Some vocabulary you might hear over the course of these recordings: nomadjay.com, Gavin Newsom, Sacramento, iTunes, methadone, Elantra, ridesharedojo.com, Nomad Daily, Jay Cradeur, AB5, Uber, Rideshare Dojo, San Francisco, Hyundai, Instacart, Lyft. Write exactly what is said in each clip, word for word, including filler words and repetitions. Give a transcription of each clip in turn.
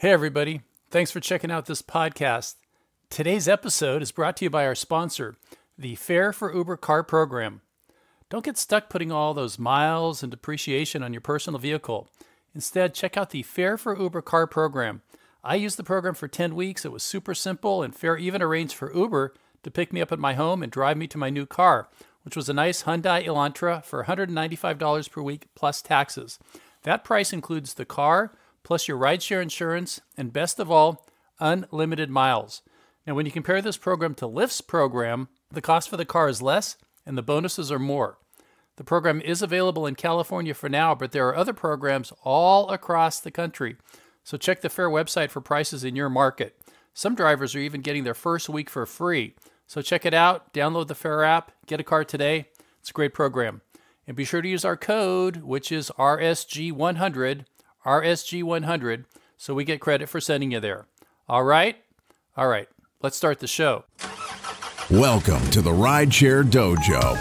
Hey, everybody. Thanks for checking out this podcast. Today's episode is brought to you by our sponsor, the Fare for Uber Car Program. Don't get stuck putting all those miles and depreciation on your personal vehicle. Instead, check out the Fare for Uber Car Program. I used the program for ten weeks. It was super simple, and Fare even arranged for Uber to pick me up at my home and drive me to my new car, which was a nice Hyundai Elantra for one hundred ninety-five dollars per week plus taxes. That price includes the car, plus your rideshare insurance, and best of all, unlimited miles. Now, when you compare this program to Lyft's program, the cost for the car is less and the bonuses are more. The program is available in California for now, but there are other programs all across the country. So check the Fare website for prices in your market. Some drivers are even getting their first week for free. So check it out, download the Fare app, get a car today. It's a great program. And be sure to use our code, which is R S G one hundred, R S G one hundred, so we get credit for sending you there. All right? All right, let's start the show. Welcome to the Rideshare Dojo.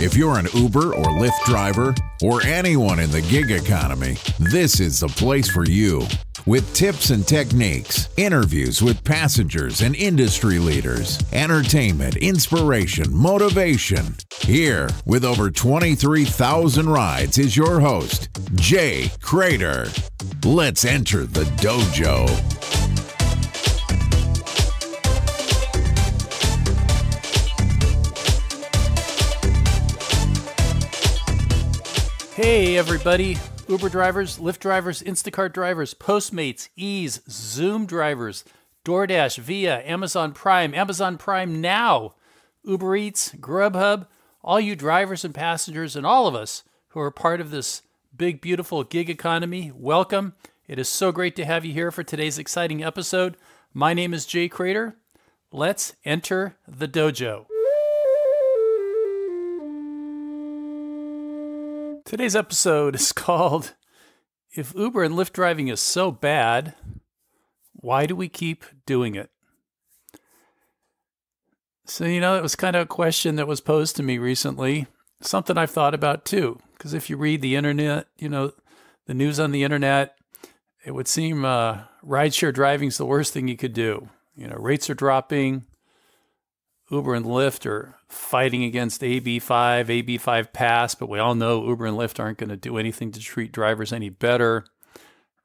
If you're an Uber or Lyft driver or anyone in the gig economy, this is the place for you. With tips and techniques, interviews with passengers and industry leaders, entertainment, inspiration, motivation. Here, with over twenty-three thousand rides, is your host, Jay Cradeur. Let's enter the dojo. Hey, everybody. Uber drivers, Lyft drivers, Instacart drivers, Postmates, Ease, Zoom drivers, DoorDash, Via, Amazon Prime, Amazon Prime Now, Uber Eats, Grubhub, all you drivers and passengers and all of us who are part of this big, beautiful gig economy, welcome. It is so great to have you here for today's exciting episode. My name is Jay Cradeur. Let's enter the dojo. Today's episode is called, If Uber and Lyft driving is so bad, why do we keep doing it? So, you know, that was kind of a question that was posed to me recently, something I've thought about too, because if you read the internet, you know, the news on the internet, it would seem uh, rideshare driving is the worst thing you could do. You know, rates are dropping. Uber and Lyft are fighting against A B five, A B five pass, but we all know Uber and Lyft aren't going to do anything to treat drivers any better.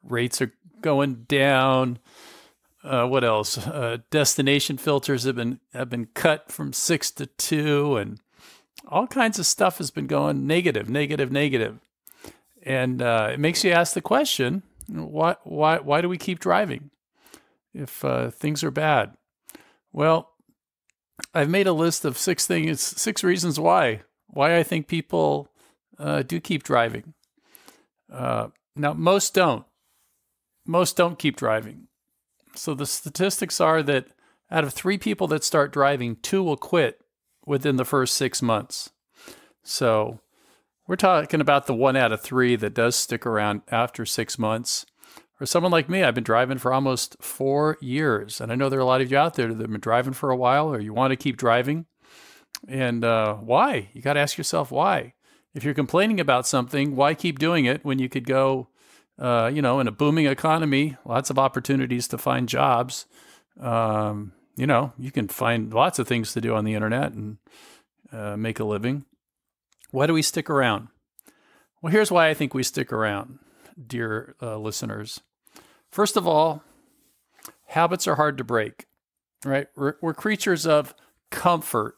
Rates are going down. Uh, what else? Uh, destination filters have been have been cut from six to two, and all kinds of stuff has been going negative, negative, negative. And uh, it makes you ask the question: Why, why, why do we keep driving if uh, things are bad? Well, I've made a list of six things, six reasons why, why I think people uh, do keep driving. Uh, now, most don't. Most don't keep driving. So the statistics are that out of three people that start driving, two will quit within the first six months. So we're talking about the one out of three that does stick around after six months. For someone like me, I've been driving for almost four years. And I know there are a lot of you out there that have been driving for a while or you want to keep driving. And uh, why? You got to ask yourself why. If you're complaining about something, why keep doing it when you could go, uh, you know, in a booming economy, lots of opportunities to find jobs. Um, you know, you can find lots of things to do on the internet and uh, make a living. Why do we stick around? Well, here's why I think we stick around, dear uh, listeners. First of all, habits are hard to break, right? We're, we're creatures of comfort,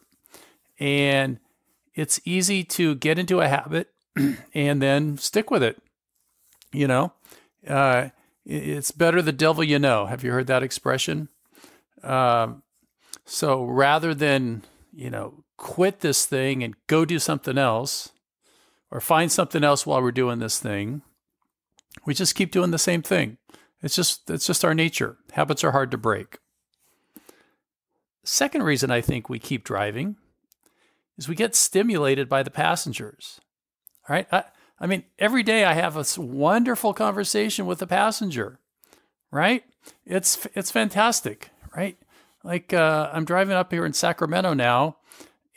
and it's easy to get into a habit and then stick with it. You know, uh, it's better the devil you know. Have you heard that expression? Um, so rather than, you know, quit this thing and go do something else or find something else while we're doing this thing, we just keep doing the same thing. It's just, it's just our nature. Habits are hard to break. Second reason I think we keep driving is we get stimulated by the passengers. All right. I, I mean, every day I have a wonderful conversation with a passenger, right? It's, it's fantastic, right? Like uh, I'm driving up here in Sacramento now,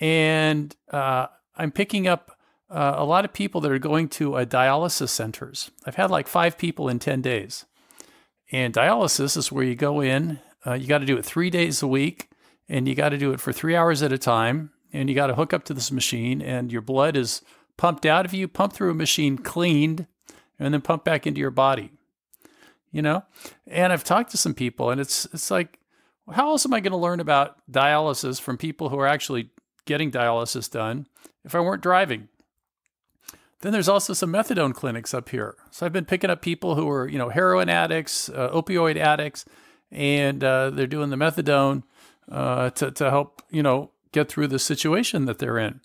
and uh, I'm picking up Uh, a lot of people that are going to uh, dialysis centers. I've had like five people in ten days. And dialysis is where you go in, uh, you got to do it three days a week, and you got to do it for three hours at a time, and you got to hook up to this machine, and your blood is pumped out of you, pumped through a machine, cleaned, and then pumped back into your body, you know? And I've talked to some people, and it's, it's like, how else am I going to learn about dialysis from people who are actually getting dialysis done if I weren't driving? Then there's also some methadone clinics up here. So I've been picking up people who are, you know, heroin addicts, uh, opioid addicts, and uh, they're doing the methadone uh, to, to help, you know, get through the situation that they're in.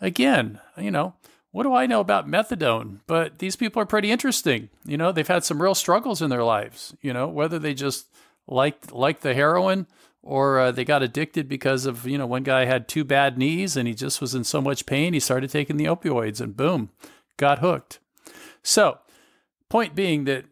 Again, you know, what do I know about methadone? But these people are pretty interesting. You know, they've had some real struggles in their lives, you know, whether they just like, like the heroin or uh, they got addicted because of, you know, one guy had two bad knees and he just was in so much pain, he started taking the opioids and boom, got hooked. So point being that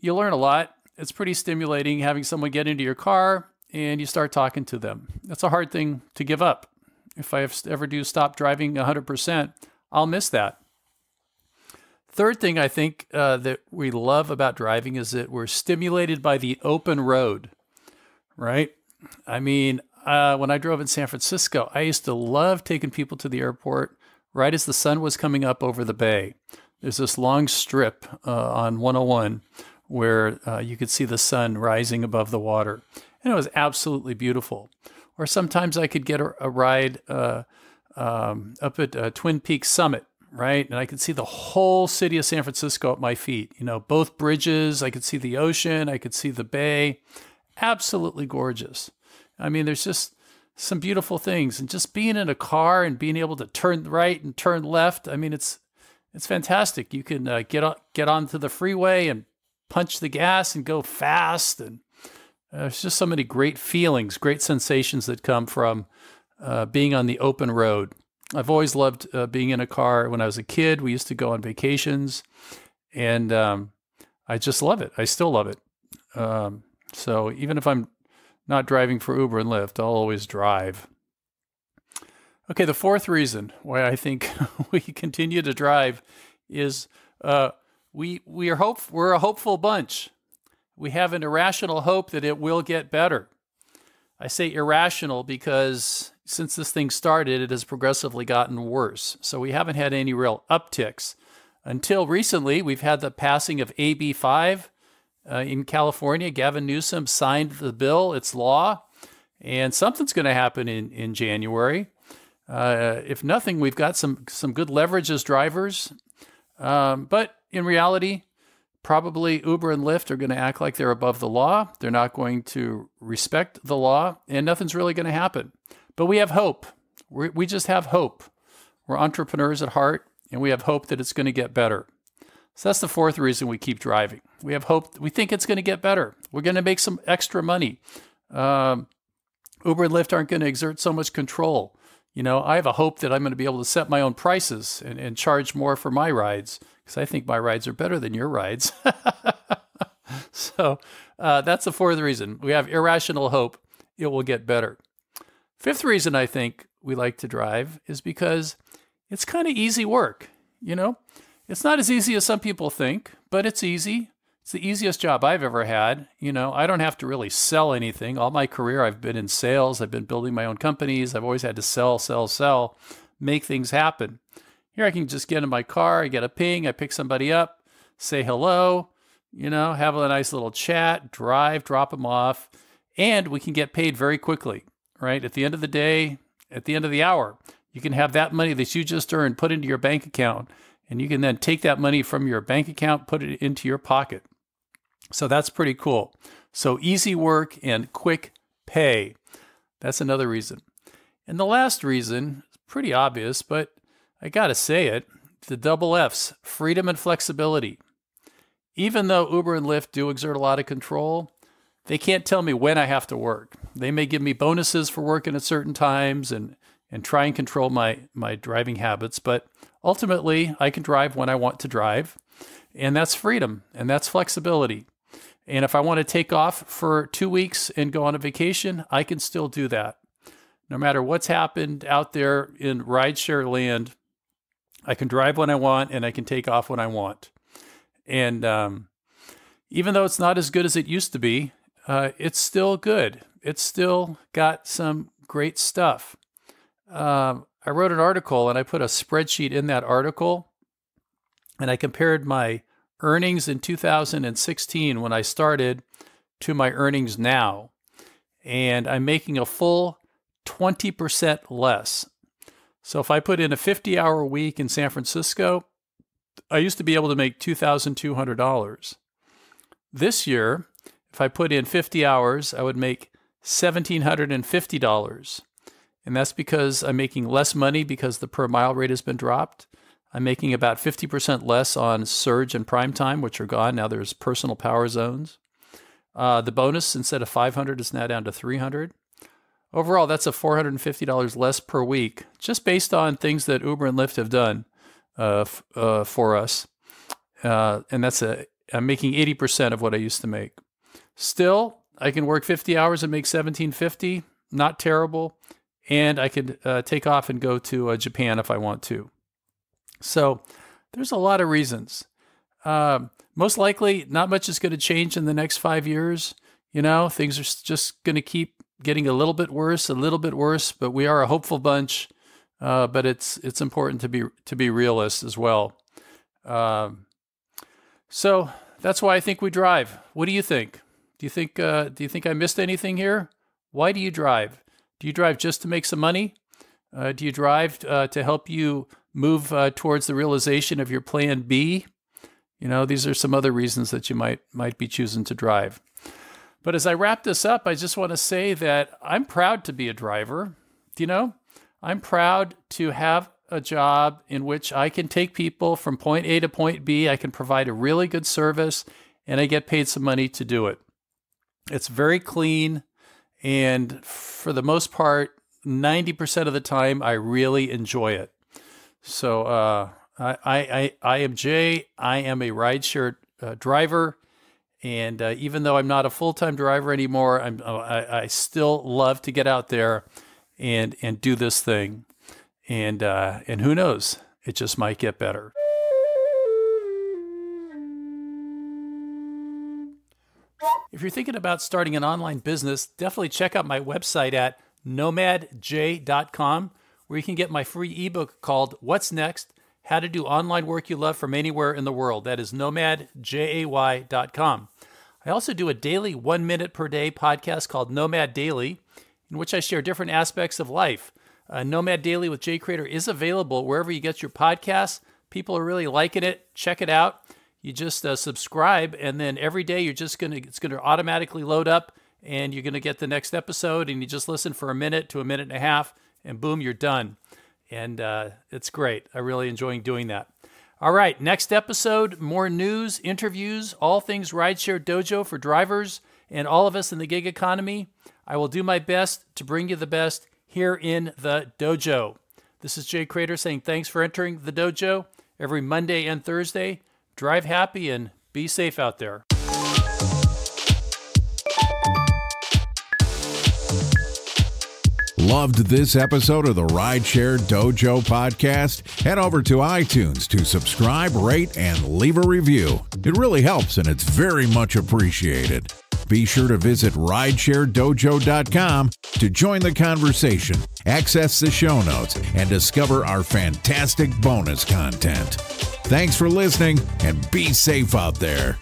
you learn a lot. It's pretty stimulating having someone get into your car and you start talking to them. That's a hard thing to give up. If I ever do stop driving one hundred percent, I'll miss that. Third thing I think uh, that we love about driving is that we're stimulated by the open road, right? I mean, uh, when I drove in San Francisco, I used to love taking people to the airport right as the sun was coming up over the bay. There's this long strip uh, on one oh one where uh, you could see the sun rising above the water. And it was absolutely beautiful. Or sometimes I could get a, a ride uh, um, up at uh, Twin Peaks Summit, right? And I could see the whole city of San Francisco at my feet. You know, both bridges, I could see the ocean, I could see the bay. Absolutely gorgeous. I mean, there's just some beautiful things. And just being in a car and being able to turn right and turn left, I mean, it's it's fantastic. You can uh, get, on, get onto the freeway and punch the gas and go fast. And uh, there's just so many great feelings, great sensations that come from uh, being on the open road. I've always loved uh, being in a car. When I was a kid, we used to go on vacations. And um, I just love it. I still love it. Um, So even if I'm not driving for Uber and Lyft, I'll always drive. Okay, the fourth reason why I think we continue to drive is uh, we, we are hope, we're a hopeful bunch. We have an irrational hope that it will get better. I say irrational because since this thing started, it has progressively gotten worse. So we haven't had any real upticks. Until recently, we've had the passing of A B five, Uh, in California. Gavin Newsom signed the bill, it's law, and something's going to happen in, in January. Uh, if nothing, we've got some, some good leverage as drivers. Um, but in reality, probably Uber and Lyft are going to act like they're above the law. They're not going to respect the law, and nothing's really going to happen. But we have hope. We're, we just have hope. We're entrepreneurs at heart, and we have hope that it's going to get better. So that's the fourth reason we keep driving. We have hope. We think it's going to get better. We're going to make some extra money. Um, Uber and Lyft aren't going to exert so much control. You know, I have a hope that I'm going to be able to set my own prices and, and charge more for my rides because I think my rides are better than your rides. So uh, that's the fourth reason. We have irrational hope it will get better. Fifth reason I think we like to drive is because it's kind of easy work, you know? It's not as easy as some people think, but it's easy. It's the easiest job I've ever had. You know, I don't have to really sell anything. All my career, I've been in sales. I've been building my own companies. I've always had to sell, sell, sell, make things happen. Here I can just get in my car. I get a ping. I pick somebody up, say hello, you know, have a nice little chat, drive, drop them off, and we can get paid very quickly, right? At the end of the day, at the end of the hour, you can have that money that you just earned put into your bank account. And you can then take that money from your bank account, put it into your pocket. So that's pretty cool. So easy work and quick pay. That's another reason. And the last reason, pretty obvious, but I got to say it, the double F's, freedom and flexibility. Even though Uber and Lyft do exert a lot of control, they can't tell me when I have to work. They may give me bonuses for working at certain times and, and try and control my, my driving habits, but ultimately, I can drive when I want to drive, and that's freedom, and that's flexibility. And if I want to take off for two weeks and go on a vacation, I can still do that. No matter what's happened out there in rideshare land, I can drive when I want, and I can take off when I want. And, um, even though it's not as good as it used to be, uh, it's still good. It's still got some great stuff. Um, I wrote an article and I put a spreadsheet in that article, and I compared my earnings in two thousand sixteen when I started to my earnings now. And I'm making a full twenty percent less. So if I put in a fifty hour week in San Francisco, I used to be able to make two thousand two hundred dollars. This year, if I put in fifty hours, I would make one thousand seven hundred fifty dollars. And that's because I'm making less money because the per mile rate has been dropped. I'm making about fifty percent less on surge and prime time, which are gone. Now there's personal power zones. Uh, the bonus, instead of five hundred, is now down to three hundred. Overall, that's a four hundred fifty dollars less per week, just based on things that Uber and Lyft have done uh, f uh, for us. Uh, and that's a, I'm making eighty percent of what I used to make. Still, I can work fifty hours and make seventeen fifty, not terrible. And I could uh, take off and go to uh, Japan if I want to. So there's a lot of reasons. Um, most likely, not much is going to change in the next five years. You know, things are just going to keep getting a little bit worse, a little bit worse. But we are a hopeful bunch. Uh, but it's it's important to be to be realist as well. Um, so that's why I think we drive. What do you think? Do you think uh, do you think I missed anything here? Why do you drive? Do you drive just to make some money? Uh, do you drive uh, to help you move uh, towards the realization of your plan B? You know, these are some other reasons that you might might be choosing to drive. But as I wrap this up, I just want to say that I'm proud to be a driver. You know, I'm proud to have a job in which I can take people from point A to point B. I can provide a really good service, and I get paid some money to do it. It's very clean, and for the most part, ninety percent of the time, I really enjoy it. So uh, I, I, I am Jay. I am a rideshare uh, driver. And uh, even though I'm not a full-time driver anymore, I'm, I, I still love to get out there and, and do this thing. And, uh, and who knows? It just might get better. If you're thinking about starting an online business, definitely check out my website at nomad jay dot com, where you can get my free ebook called What's Next? How to Do Online Work You Love From Anywhere in the World. That is nomad jay dot com. I also do a daily one minute per day podcast called Nomad Daily, in which I share different aspects of life. Uh, Nomad Daily with Jay Cradeur is available wherever you get your podcasts. People are really liking it. Check it out. You just uh, subscribe, and then every day you're just going to, it's going to automatically load up, and you're going to get the next episode, and you just listen for a minute to a minute and a half, and boom, you're done. And uh, it's great. I really enjoy doing that. All right, next episode, more news, interviews, all things Rideshare Dojo for drivers and all of us in the gig economy. I will do my best to bring you the best here in the dojo. This is Jay Cradeur saying thanks for entering the dojo every Monday and Thursday. Drive happy and be safe out there. Loved this episode of the Rideshare Dojo podcast? Head over to iTunes to subscribe, rate, and leave a review. It really helps, and it's very much appreciated. Be sure to visit rideshare dojo dot com to join the conversation, access the show notes, and discover our fantastic bonus content. Thanks for listening, and be safe out there.